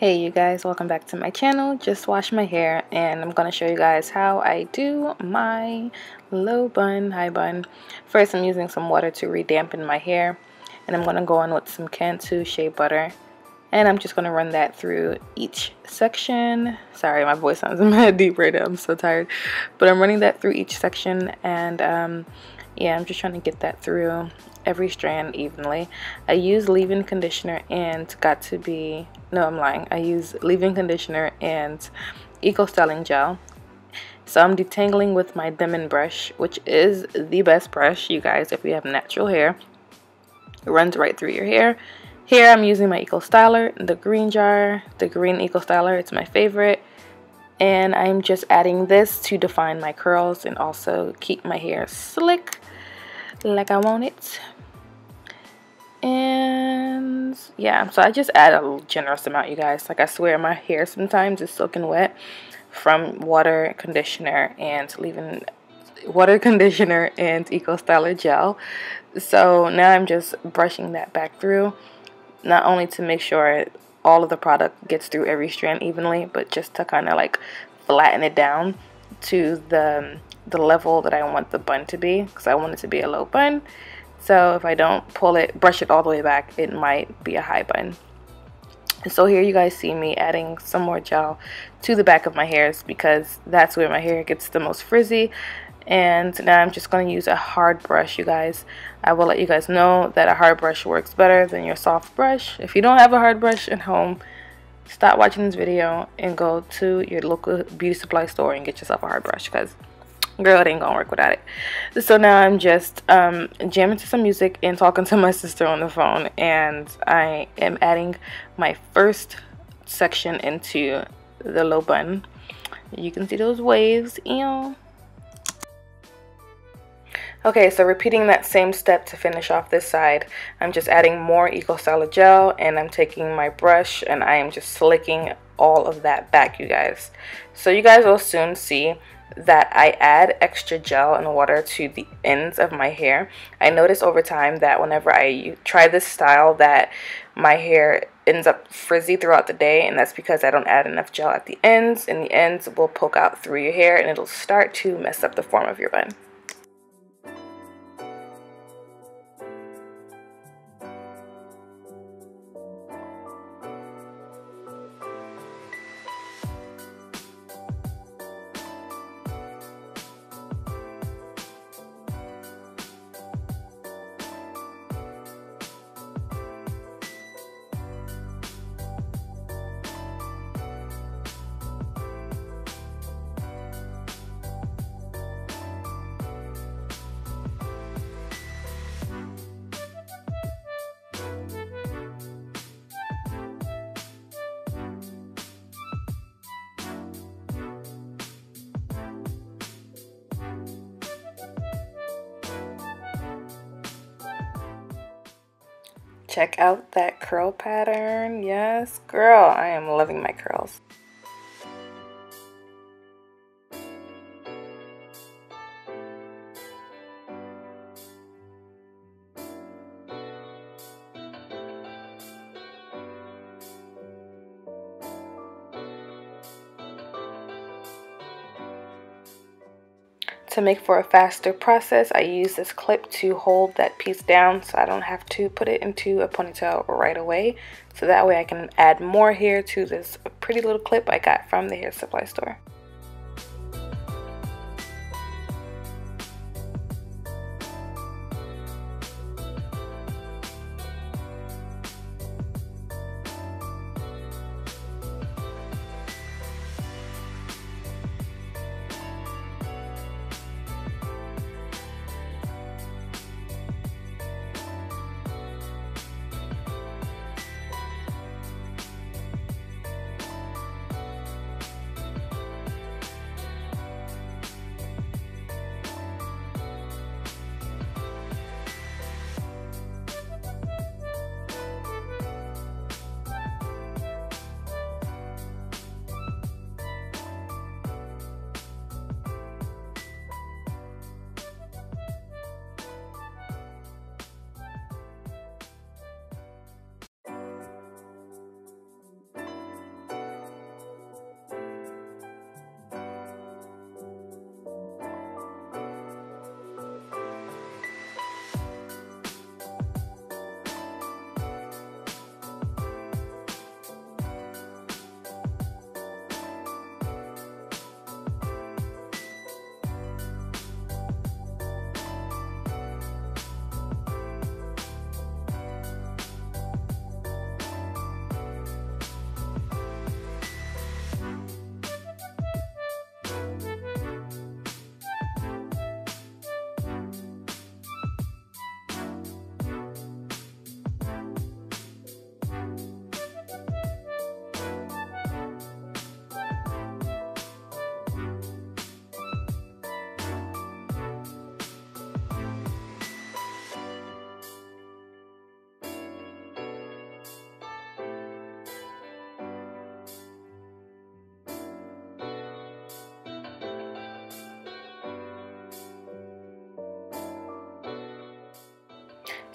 Hey you guys, welcome back to my channel. Just washed my hair and I'm gonna show you guys how I do my low bun, high bun. First I'm using some water to redampen my hair, and I'm gonna go in with some Cantu shea butter, and I'm just gonna run that through each section. Sorry, my voice sounds mad deep right now, I'm so tired. But I'm running that through each section, and yeah, I'm just trying to get that through every strand evenly. I use leave-in conditioner and I use leave-in conditioner and Eco Styling gel. So I'm detangling with my Denman brush, which is the best brush, you guys, if you have natural hair. It runs right through your hair. Here I'm using my Eco Styler, the green jar, the green Eco Styler, it's my favorite. And I'm just adding this to define my curls and also keep my hair slick like I want it. And yeah, so I just add a generous amount, you guys. Like, I swear my hair sometimes is soaking wet from water, conditioner, and leave-in water, conditioner, and Eco Styler gel. So now I'm just brushing that back through, not only to make sure all of the product gets through every strand evenly, but just to kind of like flatten it down to the level that I want the bun to be, because I want it to be a low bun. So if I don't brush it all the way back, it might be a high bun. And so here you guys see me adding some more gel to the back of my hairs, because that's where my hair gets the most frizzy. And now I'm just going to use a hard brush, you guys. I will let you guys know that a hard brush works better than your soft brush. If you don't have a hard brush at home, stop watching this video and go to your local beauty supply store and get yourself a hard brush, because girl, it ain't gonna work without it. So now I'm just jamming to some music and talking to my sister on the phone, and I am adding my first section into the low bun. You can see those waves, ew. Okay, so repeating that same step to finish off this side, I'm just adding more Eco Styler gel, and I'm taking my brush and I am just slicking all of that back, you guys. So you guys will soon see that I add extra gel and water to the ends of my hair. I noticed over time that whenever I try this style that my hair ends up frizzy throughout the day, and that's because I don't add enough gel at the ends, and the ends will poke out through your hair and it'll start to mess up the form of your bun. Check out that curl pattern. Yes, girl, I am loving my curls. To make for a faster process, I use this clip to hold that piece down so I don't have to put it into a ponytail right away. So that way I can add more hair to this pretty little clip I got from the hair supply store.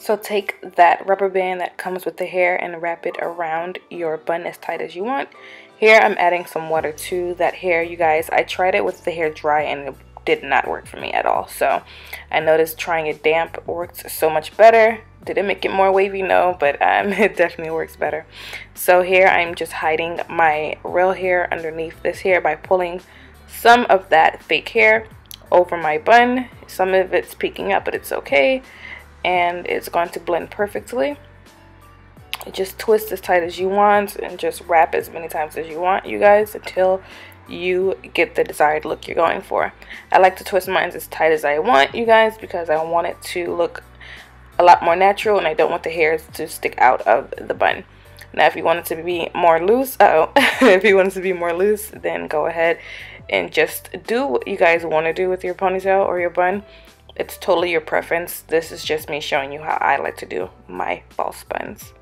So take that rubber band that comes with the hair and wrap it around your bun as tight as you want. Here I'm adding some water to that hair. You guys, I tried it with the hair dry and it did not work for me at all. So I noticed trying it damp worked so much better. Did it make it more wavy? No, but it definitely works better. So here I'm just hiding my real hair underneath this hair by pulling some of that fake hair over my bun. Some of it's peeking up, but it's okay. And it's going to blend perfectly. Just twist as tight as you want and just wrap as many times as you want, you guys, until you get the desired look you're going for. I like to twist mine as tight as I want, you guys, because I want it to look a lot more natural and I don't want the hairs to stick out of the bun. Now if you want it to be more loose, if you want it to be more loose, then go ahead and just do what you guys want to do with your ponytail or your bun. It's totally your preference. This is just me showing you how I like to do my false buns.